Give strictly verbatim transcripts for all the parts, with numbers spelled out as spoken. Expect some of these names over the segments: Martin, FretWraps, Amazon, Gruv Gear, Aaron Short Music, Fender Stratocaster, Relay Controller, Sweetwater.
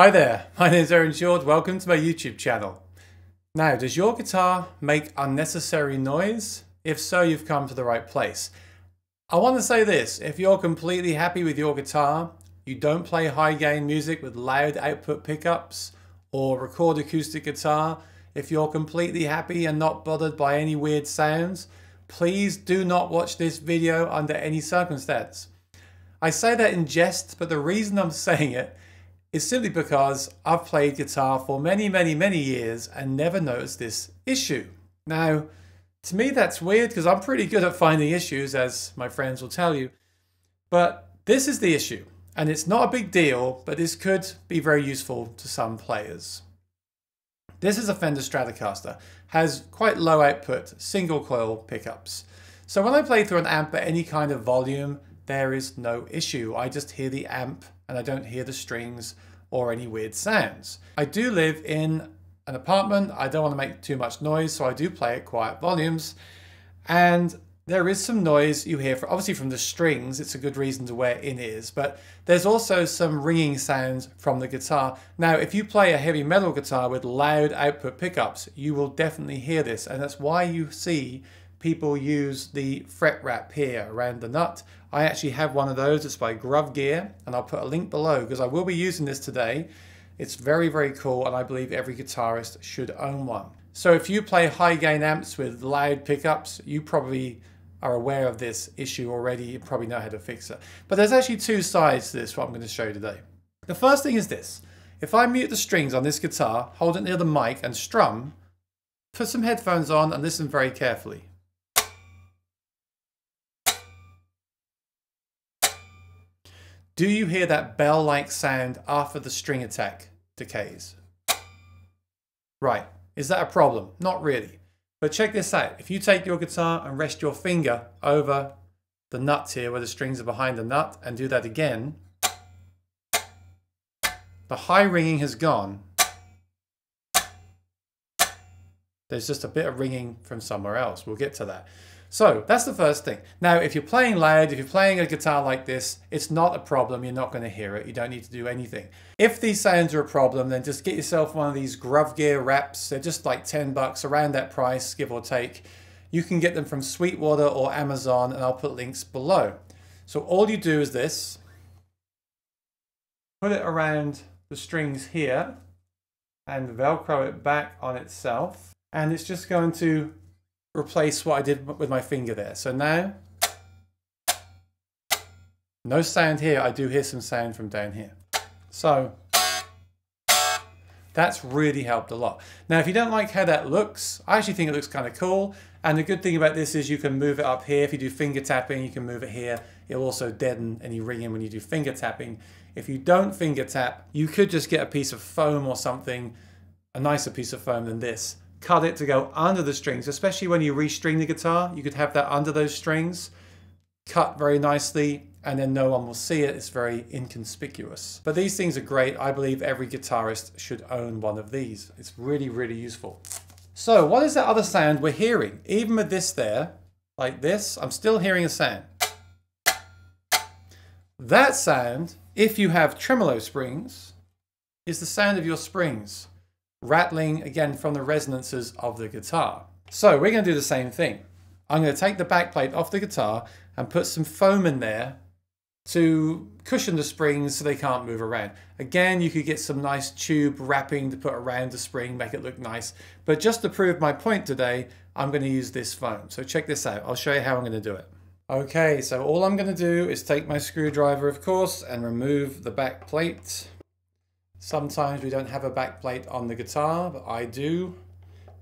Hi there, my name is Aaron Short, welcome to my YouTube channel. Now, does your guitar make unnecessary noise? If so, you've come to the right place. I want to say this, if you're completely happy with your guitar, you don't play high gain music with loud output pickups or record acoustic guitar, if you're completely happy and not bothered by any weird sounds, please do not watch this video under any circumstance. I say that in jest, but the reason I'm saying it is simply because I've played guitar for many, many, many years and never noticed this issue. Now, to me that's weird because I'm pretty good at finding issues, as my friends will tell you, but this is the issue, and it's not a big deal, but this could be very useful to some players. This is a Fender Stratocaster, has quite low output, single coil pickups. So when I play through an amp at any kind of volume, there is no issue. I just hear the amp and I don't hear the strings or any weird sounds. I do live in an apartment. I don't want to make too much noise, so I do play at quiet volumes. And there is some noise you hear, for, obviously from the strings. It's a good reason to wear in-ears, but there's also some ringing sounds from the guitar. Now, if you play a heavy metal guitar with loud output pickups, you will definitely hear this. And that's why you see people use the fret wrap here around the nut. I actually have one of those. It's by Gruv Gear, and I'll put a link below because I will be using this today. It's very, very cool, and I believe every guitarist should own one. So if you play high gain amps with loud pickups, you probably are aware of this issue already. You probably know how to fix it. But there's actually two sides to this, what I'm going to show you today. The first thing is this. If I mute the strings on this guitar, hold it near the mic and strum, put some headphones on and listen very carefully. Do you hear that bell-like sound after the string attack decays? Right, is that a problem? Not really. But check this out. If you take your guitar and rest your finger over the nut here where the strings are behind the nut and do that again, the high ringing has gone. There's just a bit of ringing from somewhere else. We'll get to that. So that's the first thing. Now, if you're playing loud, if you're playing a guitar like this, it's not a problem. You're not going to hear it. You don't need to do anything. If these sounds are a problem, then just get yourself one of these Gruv Gear wraps. They're just like ten bucks, around that price, give or take. You can get them from Sweetwater or Amazon, and I'll put links below. So all you do is this. Put it around the strings here and Velcro it back on itself. And it's just going to replace what I did with my finger there. So now, no sound here. I do hear some sound from down here. So that's really helped a lot. Now, if you don't like how that looks, I actually think it looks kind of cool. And the good thing about this is you can move it up here. If you do finger tapping, you can move it here. It'll also deaden any ringing when you do finger tapping. If you don't finger tap, you could just get a piece of foam or something, a nicer piece of foam than this. Cut it to go under the strings, especially when you restring the guitar. You could have that under those strings, cut very nicely, and then no one will see it. It's very inconspicuous. But these things are great. I believe every guitarist should own one of these. It's really, really useful. So what is that other sound we're hearing? Even with this there, like this, I'm still hearing a sound. That sound, if you have tremolo springs, is the sound of your springs rattling again from the resonances of the guitar. So we're going to do the same thing. I'm going to take the back plate off the guitar and put some foam in there to cushion the springs so they can't move around. Again, you could get some nice tube wrapping to put around the spring, make it look nice. But just to prove my point today, I'm going to use this foam. So check this out. I'll show you how I'm going to do it. Okay, so all I'm going to do is take my screwdriver, of course, and remove the back plate. Sometimes we don't have a back plate on the guitar, but I do,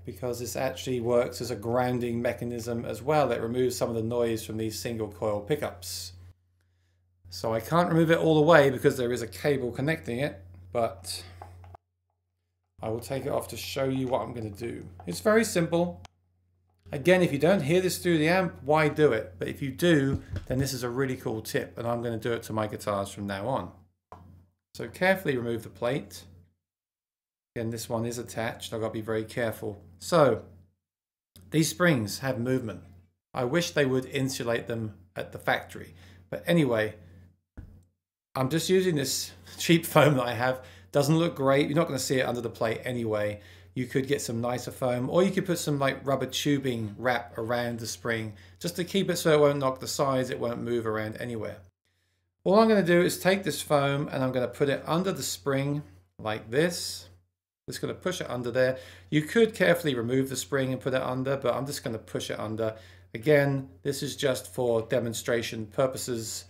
because this actually works as a grounding mechanism as well. It removes some of the noise from these single coil pickups. So I can't remove it all the way because there is a cable connecting it, but I will take it off to show you what I'm going to do. It's very simple. Again, if you don't hear this through the amp, why do it? But if you do, then this is a really cool tip, and I'm going to do it to my guitars from now on. So carefully remove the plate. Again, this one is attached. I've got to be very careful. So these springs have movement. I wish they would insulate them at the factory. But anyway, I'm just using this cheap foam that I have Doesn't look great. You're not going to see it under the plate anyway. You could get some nicer foam, or you could put some like rubber tubing wrap around the spring just to keep it so it won't knock the sides, it won't move around anywhere. All I'm going to do is take this foam and I'm going to put it under the spring like this. Just going to push it under there. You could carefully remove the spring and put it under, but I'm just going to push it under. Again, this is just for demonstration purposes.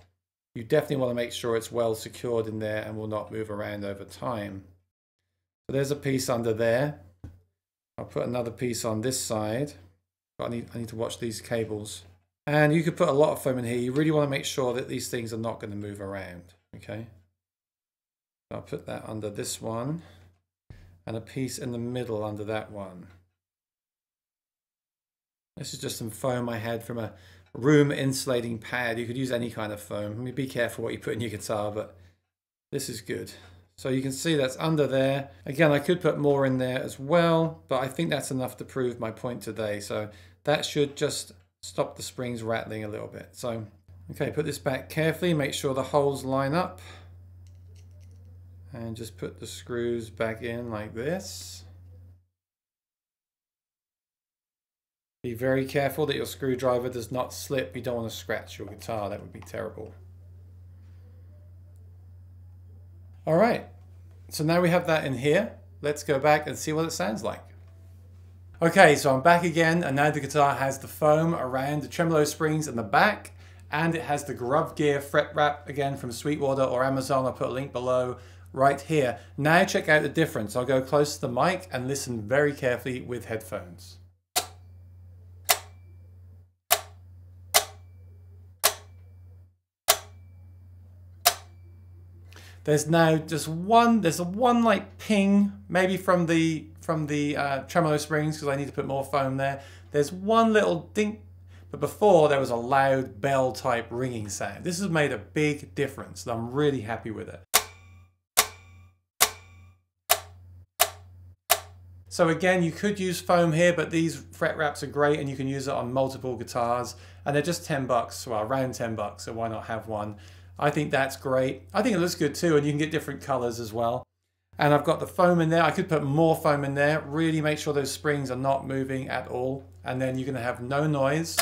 You definitely want to make sure it's well secured in there and will not move around over time. So there's a piece under there. I'll put another piece on this side. But I need, I need to watch these cables. And you could put a lot of foam in here. You really want to make sure that these things are not going to move around. Okay. So I'll put that under this one. And a piece in the middle under that one. This is just some foam I had from a room insulating pad. You could use any kind of foam. I mean, be careful what you put in your guitar, but this is good. So you can see that's under there. Again, I could put more in there as well, but I think that's enough to prove my point today. So that should just stop the springs rattling a little bit. So, okay, put this back carefully, make sure the holes line up. And just put the screws back in like this. Be very careful that your screwdriver does not slip. You don't want to scratch your guitar. That would be terrible. All right. So now we have that in here. Let's go back and see what it sounds like. Okay, so I'm back again, and now the guitar has the foam around the tremolo springs in the back, and it has the Gruv Gear fret wrap again from Sweetwater or Amazon. I'll put a link below. Right here. Now check out the difference. I'll go close to the mic and listen very carefully with headphones. There's now just one, there's a one like ping, maybe from the from the uh, tremolo springs, because I need to put more foam there. There's one little dink, but before there was a loud bell type ringing sound. This has made a big difference and I'm really happy with it. So again, you could use foam here, but these fret wraps are great and you can use it on multiple guitars, and they're just ten bucks, well, around ten bucks, so why not have one? I think that's great. I think it looks good too, and you can get different colors as well. And I've got the foam in there. I could put more foam in there. Really make sure those springs are not moving at all, and then you're gonna have no noise.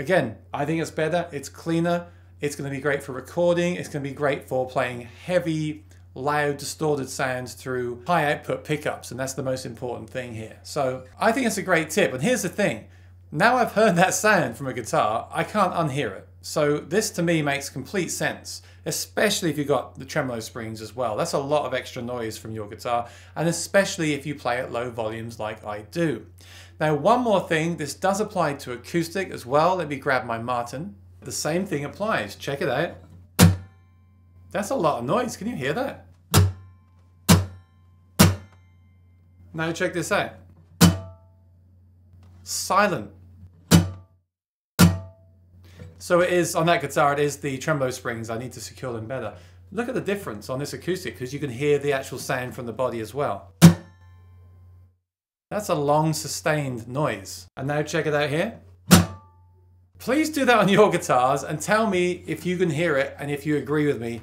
Again, I think it's better, it's cleaner, it's gonna be great for recording, it's gonna be great for playing heavy, loud, distorted sounds through high output pickups, and that's the most important thing here. So I think it's a great tip, and here's the thing. Now I've heard that sound from a guitar, I can't unhear it. So this to me makes complete sense, especially if you've got the tremolo springs as well. That's a lot of extra noise from your guitar, and especially if you play at low volumes like I do. Now one more thing, this does apply to acoustic as well. Let me grab my Martin. The same thing applies, check it out. That's a lot of noise, can you hear that? Now check this out. Silent. So it is, on that guitar, it is the tremolo springs. I need to secure them better. Look at the difference on this acoustic, because you can hear the actual sound from the body as well. That's a long sustained noise. And now check it out here. Please do that on your guitars and tell me if you can hear it and if you agree with me.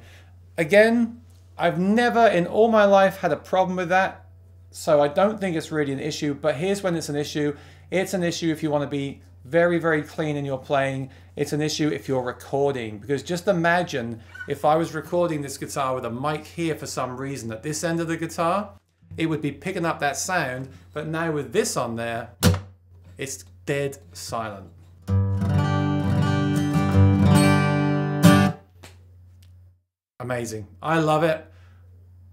Again, I've never in all my life had a problem with that, so I don't think it's really an issue, but here's when it's an issue. It's an issue if you want to be very, very clean in your playing. It's an issue if you're recording, because just imagine if I was recording this guitar with a mic here for some reason at this end of the guitar, it would be picking up that sound, but now with this on there, it's dead silent. Amazing. I love it.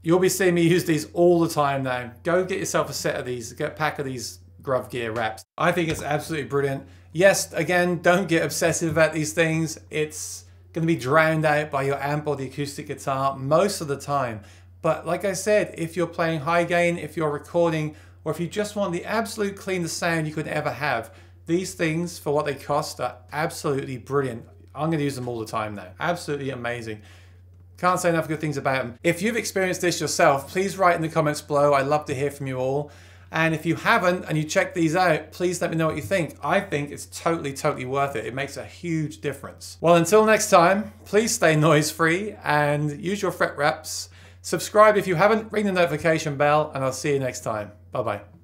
You'll be seeing me use these all the time now. Go get yourself a set of these, get a pack of these Gruv Gear wraps. I think it's absolutely brilliant. Yes, again, don't get obsessive about these things. It's going to be drowned out by your amp or the acoustic guitar most of the time. But like I said, if you're playing high gain, if you're recording, or if you just want the absolute cleanest sound you could ever have, these things, for what they cost, are absolutely brilliant. I'm going to use them all the time now. Absolutely amazing. Can't say enough good things about them. If you've experienced this yourself, please write in the comments below. I'd love to hear from you all. And if you haven't and you check these out, please let me know what you think. I think it's totally, totally worth it. It makes a huge difference. Well, until next time, please stay noise free and use your fret wraps. Subscribe if you haven't, ring the notification bell, and I'll see you next time. Bye-bye.